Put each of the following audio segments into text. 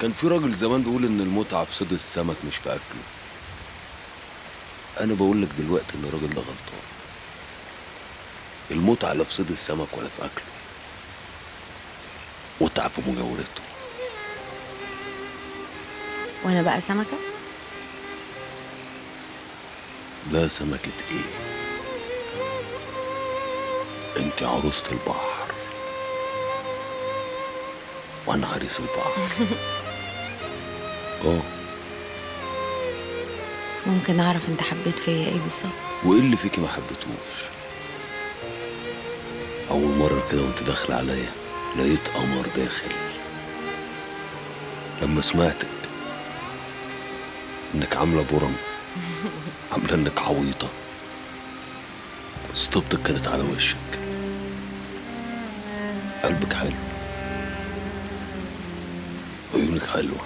كان في راجل زمان بيقول ان المتعه في صيد السمك مش في اكله. انا بقول لك دلوقتي ان الراجل ده غلطان. المتعه لا في صيد السمك ولا في اكله. متعه في مجاورته. وانا بقى سمكه؟ لا سمكه ايه؟ انت عروسة البحر وانا حريص البحر. اه ممكن اعرف انت حبيت فيا ايه بالظبط؟ وايه اللي فيكي ما حبيتوش؟ اول مره كده وانت داخله عليا لقيت قمر داخل. لما سمعتك انك عامله برم، عامله انك عويطه، خطوبتك كانت على وشك. قلبك حلو، عيونك حلوة،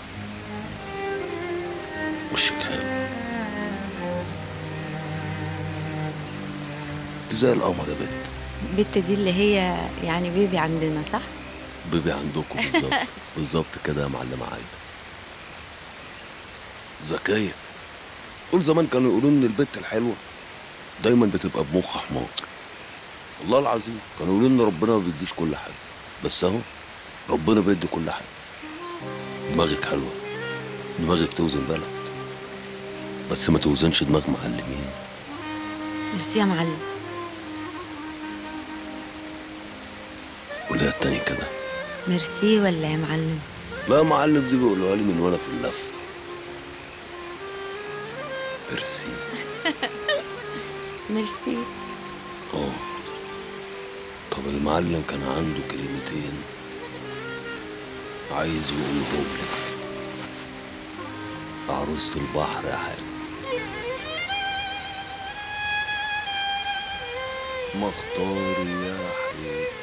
وشك حلو، زي القمر يا بت. بت دي اللي هي يعني بيبي عندنا، صح؟ بيبي عندكم بالظبط. بالظبط كده يا معلمة عايدة. ذكية. قول زمان كانوا يقولوا إن البت الحلوة دايما بتبقى بمخ حمار. والله العظيم كانوا يقولوا ان ربنا ما بيديش كل حاجه، بس اهو ربنا بيدي كل حاجه. دماغك حلوه، دماغك توزن بلد، بس ما توزنش دماغ معلمين. ميرسي يا معلم. قولها التاني كده. ميرسي ولا يا معلم؟ لا يا معلم دي بيقولوها لي من وانا في اللفه. ميرسي. ميرسي. اه طب المعلم كان عنده كلمتين عايز يقولهم لك. عروسة البحر يا حبيبي، مختاري يا حبيبي.